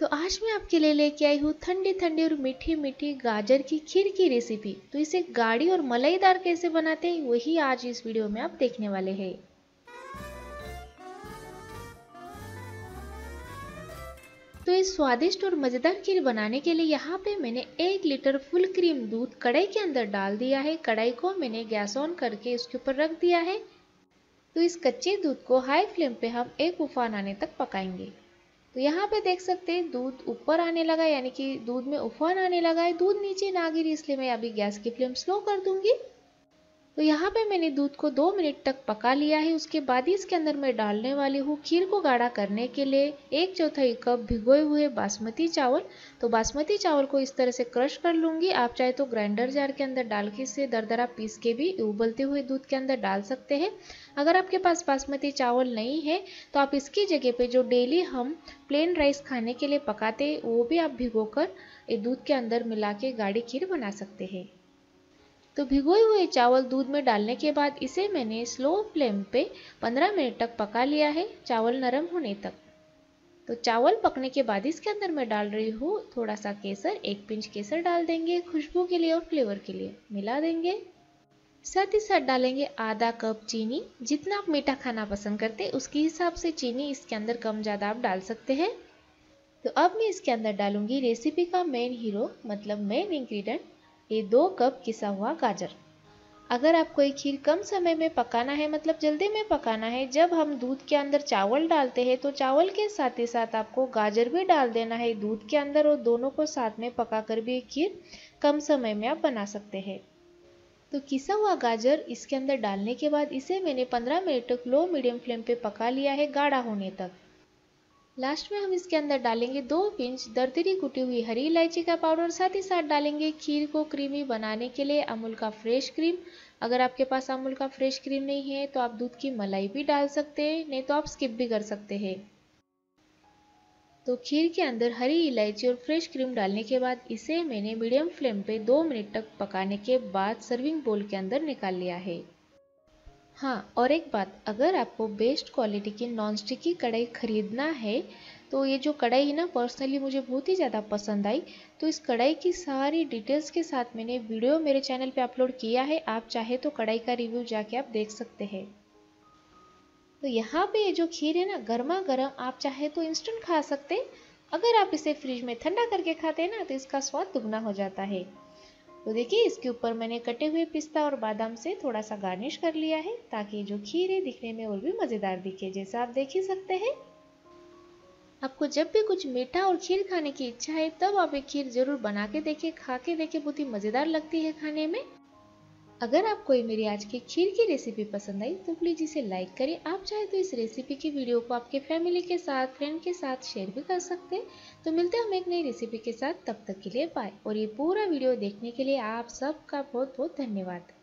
तो आज मैं आपके लिए लेके आई हूँ ठंडी ठंडी और मीठी मीठी गाजर की खीर की रेसिपी। तो इसे गाढ़ी और मलाईदार कैसे बनाते हैं वही आज इस वीडियो में आप देखने वाले हैं। तो इस स्वादिष्ट और मज़ेदार खीर बनाने के लिए यहाँ पे मैंने 1 लीटर फुल क्रीम दूध कढ़ाई के अंदर डाल दिया है। कढ़ाई को मैंने गैस ऑन करके इसके ऊपर रख दिया है। तो इस कच्चे दूध को हाई फ्लेम पे हम एक उफान आने तक पकाएंगे। तो यहाँ पे देख सकते हैं दूध ऊपर आने लगा, यानी कि दूध में उफान आने लगा है। दूध नीचे ना गिरे इसलिए मैं अभी गैस की फ्लेम स्लो कर दूंगी। तो यहाँ पे मैंने दूध को 2 मिनट तक पका लिया है। उसके बाद ही इसके अंदर मैं डालने वाली हूँ खीर को गाढ़ा करने के लिए 1/4 कप भिगोए हुए बासमती चावल। तो बासमती चावल को इस तरह से क्रश कर लूँगी। आप चाहे तो ग्राइंडर जार के अंदर डाल के इसे दरदरा पीस के भी उबलते हुए दूध के अंदर डाल सकते हैं। अगर आपके पास बासमती चावल नहीं है तो आप इसकी जगह पे जो डेली हम प्लेन राइस खाने के लिए पकाते हैं वो भी आप भिगोकर दूध के अंदर मिला के गाढ़ी खीर बना सकते हैं। तो भिगोए हुए चावल दूध में डालने के बाद इसे मैंने स्लो फ्लेम पे 15 मिनट तक पका लिया है, चावल नरम होने तक। तो चावल पकने के बाद इसके अंदर मैं डाल रही हूँ थोड़ा सा केसर, 1 पिंच केसर डाल देंगे खुशबू के लिए और फ्लेवर के लिए, मिला देंगे। साथ ही साथ डालेंगे 1/2 कप चीनी। जितना आप मीठा खाना पसंद करते हैं उसके हिसाब से चीनी इसके अंदर कम ज़्यादा आप डाल सकते हैं। तो अब मैं इसके अंदर डालूंगी रेसिपी का मेन हीरो मतलब मेन इंग्रेडिएंट, ये 2 कप किसा हुआ गाजर। अगर आपको ये खीर कम समय में पकाना है मतलब जल्दी में पकाना है, जब हम दूध के अंदर चावल डालते हैं तो चावल के साथ ही साथ आपको गाजर भी डाल देना है दूध के अंदर और दोनों को साथ में पका कर भी ये खीर कम समय में आप बना सकते हैं। तो किसा हुआ गाजर इसके अंदर डालने के बाद इसे मैंने 15 मिनट तक लो मीडियम फ्लेम पे पका लिया है गाढ़ा होने तक। लास्ट में हम इसके अंदर डालेंगे 2 पिंच दरदरी कुटी हुई हरी इलायची का पाउडर। साथ ही साथ डालेंगे खीर को क्रीमी बनाने के लिए अमूल का फ्रेश क्रीम। अगर आपके पास अमूल का फ्रेश क्रीम नहीं है तो आप दूध की मलाई भी डाल सकते हैं, नहीं तो आप स्किप भी कर सकते हैं। तो खीर के अंदर हरी इलायची और फ्रेश क्रीम डालने के बाद इसे मैंने मीडियम फ्लेम पे 2 मिनट तक पकाने के बाद सर्विंग बोल के अंदर निकाल लिया है। हाँ, और एक बात, अगर आपको बेस्ट क्वालिटी की नॉनस्टिक की कढ़ाई खरीदना है तो ये जो कढ़ाई है ना, पर्सनली मुझे बहुत ही ज़्यादा पसंद आई। तो इस कढ़ाई की सारी डिटेल्स के साथ मैंने वीडियो मेरे चैनल पे अपलोड किया है। आप चाहे तो कढ़ाई का रिव्यू जाके आप देख सकते हैं। तो यहाँ पे ये जो खीर है ना, गर्मा गर्म आप चाहे तो इंस्टेंट खा सकते हैं। अगर आप इसे फ्रिज में ठंडा करके खाते हैं ना तो इसका स्वाद दुगना हो जाता है। तो देखिए इसके ऊपर मैंने कटे हुए पिस्ता और बादाम से थोड़ा सा गार्निश कर लिया है ताकि जो खीर है दिखने में और भी मज़ेदार दिखे, जैसा आप देख ही सकते हैं। आपको जब भी कुछ मीठा और खीर खाने की इच्छा है तब आप ये खीर ज़रूर बना के देखिए, खा के देखिए, बहुत ही मज़ेदार लगती है खाने में। अगर आपको ये मेरी आज की खीर की रेसिपी पसंद आई तो प्लीज़ इसे लाइक करें। आप चाहे तो इस रेसिपी की वीडियो को आपके फैमिली के साथ, फ्रेंड के साथ शेयर भी कर सकते हैं। तो मिलते हैं हम एक नई रेसिपी के साथ, तब तक के लिए बाय। और ये पूरा वीडियो देखने के लिए आप सबका बहुत बहुत धन्यवाद।